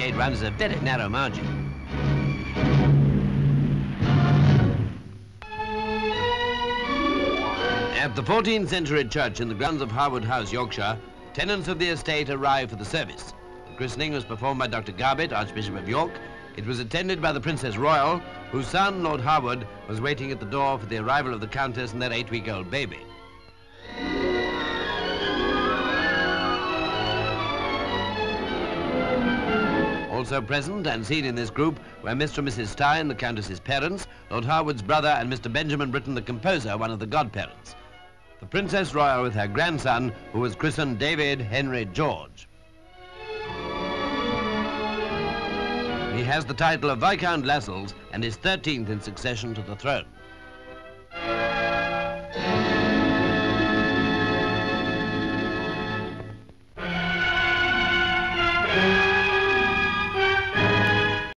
28 runs is a very narrow margin. At the 14th century church in the grounds of Harewood House, Yorkshire, tenants of the estate arrived for the service. The christening was performed by Dr. Garbett, Archbishop of York. It was attended by the Princess Royal, whose son, Lord Harewood, was waiting at the door for the arrival of the Countess and their 8-week-old baby. Also present and seen in this group were Mr. and Mrs. Stein, the Countess's parents, Lord Harewood's brother, and Mr. Benjamin Britten, the composer, one of the godparents. The Princess Royal with her grandson, who was christened David Henry George. He has the title of Viscount Lascelles and is 13th in succession to the throne.